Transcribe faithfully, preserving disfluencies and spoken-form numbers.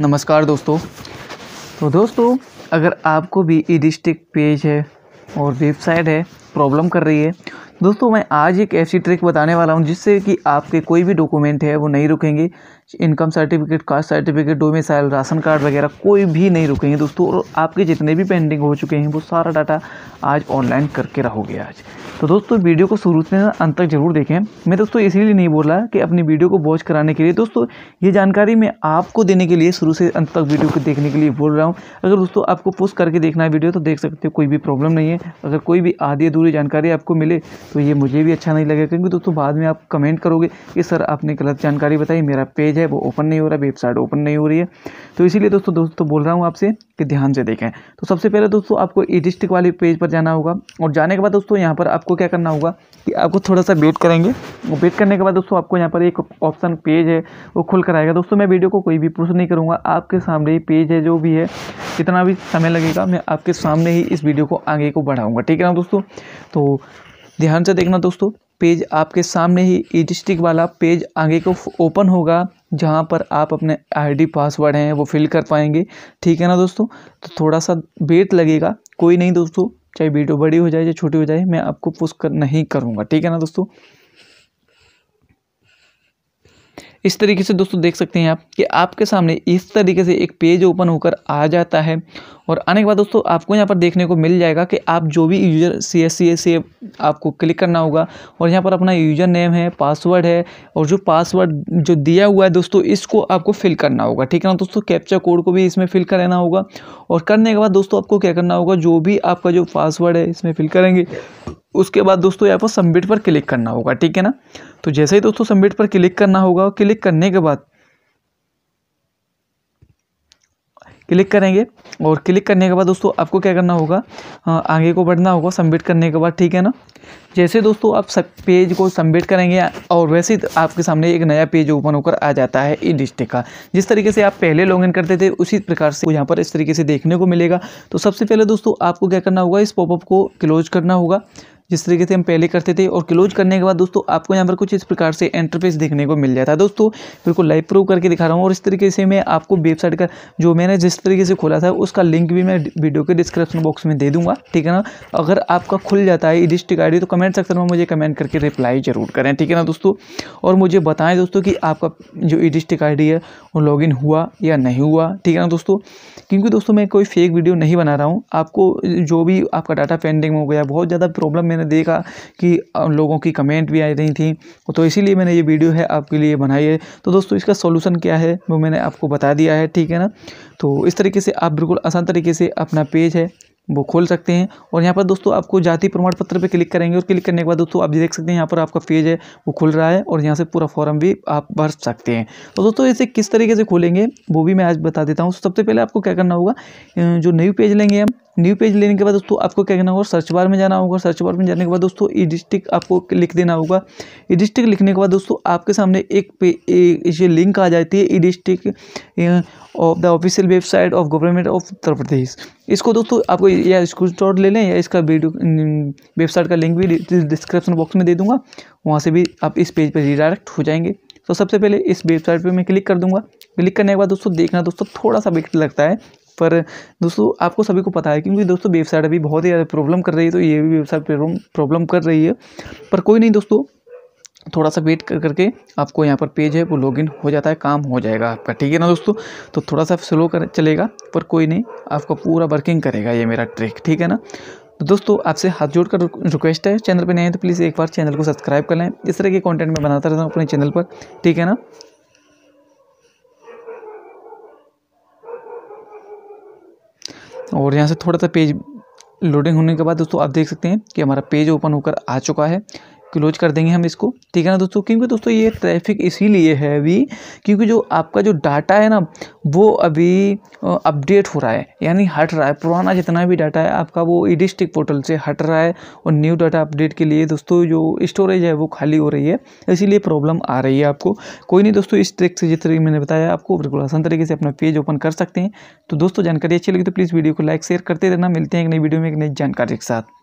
नमस्कार दोस्तों। तो दोस्तों अगर आपको भी ई डिस्ट्रिक्ट पेज है और वेबसाइट है प्रॉब्लम कर रही है, दोस्तों मैं आज एक ऐसी ट्रिक बताने वाला हूं जिससे कि आपके कोई भी डॉक्यूमेंट है वो नहीं रुकेंगे। Income certificate, caste certificate, domicile, ration card वगैरह कोई भी नहीं रुकेंगे दोस्तों। और आपके जितने भी पेंडिंग हो चुके हैं वो सारा डाटा आज ऑनलाइन करके रहोगे आज। तो दोस्तों वीडियो को शुरू से अंत तक जरूर देखें। मैं दोस्तों इसीलिए नहीं बोल रहा कि अपनी वीडियो को वॉच कराने के लिए, दोस्तों ये जानकारी मैं आपको देने के लिए शुरू से अंत तक वीडियो को देखने के लिए बोल रहा हूँ। अगर दोस्तों आपको पुश करके देखना है वीडियो तो देख सकते हो, कोई भी प्रॉब्लम नहीं है। अगर कोई भी आधी अधूरी जानकारी आपको मिले तो ये मुझे भी अच्छा नहीं लगेगा, क्योंकि दोस्तों बाद में आप कमेंट करोगे कि सर आपने गलत जानकारी बताई, मेरा पेज है वो ओपन नहीं हो रहा, वेबसाइट ओपन नहीं हो रही है। तो इसीलिए दोस्तों दोस्तों बोल रहा हूँ आपसे कि ध्यान से देखें। तो सबसे पहले दोस्तों आपको ई डिस्ट्रिक्ट वाले पेज पर जाना होगा और जाने के बाद दोस्तों यहाँ पर आपको क्या करना होगा कि आपको थोड़ा सा वेट करेंगे। वेट करने के बाद दोस्तों आपको यहाँ पर एक ऑप्शन पेज है वो खुल कर आएगा। दोस्तों मैं वीडियो को कोई भी पुश नहीं करूँगा, आपके सामने ही पेज है, जो भी है कितना भी समय लगेगा मैं आपके सामने ही इस वीडियो को आगे को बढ़ाऊँगा, ठीक है ना दोस्तों। तो ध्यान से देखना दोस्तों, पेज आपके सामने ही ई डिस्ट्रिक्ट वाला पेज आगे को ओपन होगा, जहां पर आप अपने आईडी पासवर्ड हैं वो फिल कर पाएंगे, ठीक है ना दोस्तों। तो थोड़ा सा वेट लगेगा, कोई नहीं दोस्तों, चाहे वीडियो बड़ी हो जाए या छोटी हो जाए, मैं आपको पुश कर नहीं करूँगा, ठीक है ना दोस्तों। इस तरीके से दोस्तों देख सकते हैं आप कि आपके सामने इस तरीके से एक पेज ओपन होकर आ जाता है। और आने के बाद दोस्तों आपको यहाँ पर देखने को मिल जाएगा कि आप जो भी यूज़र सी एस सी से आपको क्लिक करना होगा और यहाँ पर अपना यूज़र नेम है, पासवर्ड है, और जो पासवर्ड जो दिया हुआ है दोस्तों इसको आपको फिल करना होगा, ठीक है ना दोस्तों। कैप्चा कोड को भी इसमें फिल करना होगा। और करने के बाद दोस्तों आपको क्या करना होगा, जो भी आपका जो पासवर्ड है इसमें फिल करेंगे, उसके बाद दोस्तों यहाँ पर सबमिट पर क्लिक करना होगा, ठीक है ना। तो जैसे ही दोस्तों सबमिट पर क्लिक करना होगा, क्लिक करने के बाद क्लिक करेंगे और क्लिक करने के बाद दोस्तों आपको क्या करना होगा, आगे को बढ़ना होगा सबमिट करने के बाद, ठीक है ना। जैसे दोस्तों आप सब पेज को सबमिट करेंगे और वैसे ही आपके सामने एक नया पेज ओपन होकर आ जाता है ई डिस्ट्रिक्ट का। जिस तरीके से आप पहले लॉगिन करते थे उसी प्रकार से यहाँ पर इस तरीके से देखने को मिलेगा। तो सबसे पहले दोस्तों आपको क्या करना होगा, इस पॉपअप को क्लोज करना होगा, जिस तरीके से हम पहले करते थे। और क्लोज करने के बाद दोस्तों आपको यहाँ पर कुछ इस प्रकार से इंटरफेस देखने को मिल जाता है। दोस्तों बिल्कुल लाइव प्रूव करके दिखा रहा हूँ। और इस तरीके से मैं आपको वेबसाइट का जो मैंने जिस तरीके से खोला था उसका लिंक भी मैं वीडियो के डिस्क्रिप्शन बॉक्स में दे दूँगा, ठीक है ना। अगर आपका खुल जाता है ई डिस्ट्रिक्ट आई डी तो कमेंट सेक्शन में मुझे कमेंट करके रिप्लाई जरूर करें, ठीक है ना दोस्तों। और मुझे बताएँ दोस्तों कि आपका जो ई डिस्ट्रिक्ट आई डी है वो लॉग इन हुआ या नहीं हुआ, ठीक है ना दोस्तों। क्योंकि दोस्तों मैं कोई फेक वीडियो नहीं बना रहा हूँ। आपको जो भी आपका डाटा पेंडिंग हो गया, बहुत ज़्यादा प्रॉब्लम देखा कि लोगों की कमेंट भी आई रही थी, तो इसीलिए मैंने ये वीडियो है आपके लिए बनाई है। तो दोस्तों इसका सॉल्यूशन क्या है वो मैंने आपको बता दिया है, ठीक है ना। तो इस तरीके से आप बिल्कुल आसान तरीके से अपना पेज है वो खोल सकते हैं। और यहाँ पर दोस्तों आपको जाति प्रमाण पत्र पे क्लिक करेंगे और क्लिक करने के बाद दोस्तों आप देख सकते हैं यहाँ पर आपका पेज है वो खुल रहा है और यहाँ से पूरा फॉर्म भी आप भर सकते हैं। तो दोस्तों इसे किस तरीके से खोलेंगे वो भी मैं आज बता देता हूँ। सबसे पहले आपको क्या करना होगा, जो न्यू पेज लेंगे हम, न्यू पेज लेने के बाद दोस्तों आपको क्या करना होगा, सर्च बार में जाना होगा। सर्च बार में जाने के बाद दोस्तों ई डिस्ट्रिक्ट आपको लिख देना होगा। ई डिस्ट्रिक्ट लिखने के बाद दोस्तों आपके सामने एक पे ये लिंक आ जाती है, e district of the official website of government of Uttar Pradesh. इसको दोस्तों आपको या स्क्रीनशॉट ले लें या इसका वीडियो वेबसाइट का लिंक भी डिस्क्रिप्शन बॉक्स में दे दूँगा, वहाँ से भी आप इस पेज पर रिडायरेक्ट हो जाएंगे। तो सबसे पहले इस वेबसाइट पर मैं क्लिक कर दूँगा। क्लिक करने के बाद दोस्तों देखना दोस्तों थोड़ा सा वक्त लगता है, पर दोस्तों आपको सभी को पता है क्योंकि दोस्तों वेबसाइट अभी बहुत ही ज़्यादा प्रॉब्लम कर रही है। तो ये भी वेबसाइट प्रॉब्लम कर रही है, पर कोई नहीं दोस्तों, थोड़ा सा वेट कर करके आपको यहाँ पर पेज है वो लॉगिन हो जाता है, काम हो जाएगा आपका, ठीक है ना दोस्तों। तो थोड़ा सा स्लो कर चलेगा पर कोई नहीं, आपका पूरा वर्किंग करेगा ये मेरा ट्रिक, ठीक है ना। तो दोस्तों आपसे हाथ जोड़कर रिक्वेस्ट है, चैनल पर नए हैं तो प्लीज़ एक बार चैनल को सब्सक्राइब कर लें। इस तरह के कॉन्टेंट मैं बनाता रहता हूँ अपने चैनल पर, ठीक है ना। और यहाँ से थोड़ा सा पेज लोडिंग होने के बाद दोस्तों आप देख सकते हैं कि हमारा पेज ओपन होकर आ चुका है। क्लोज कर देंगे हम इसको, ठीक है ना दोस्तों। क्योंकि दोस्तों ये ट्रैफिक इसीलिए है अभी क्योंकि जो आपका जो डाटा है ना वो अभी अपडेट हो रहा है, यानी हट रहा है। पुराना जितना भी डाटा है आपका वो ई डिस्ट्रिक्ट पोर्टल से हट रहा है और न्यू डाटा अपडेट के लिए दोस्तों जो स्टोरेज है वो खाली हो रही है, इसीलिए प्रॉब्लम आ रही है आपको। कोई नहीं दोस्तों, इस ट्रिक से जिस तरीके मैंने बताया आपको बिल्कुल आसान तरीके से अपना पेज ओपन कर सकते हैं। तो दोस्तों जानकारी अच्छी लगी तो प्लीज़ वीडियो को लाइक शेयर करते रहना। मिलते हैं एक नई वीडियो में एक नई जानकारी के साथ।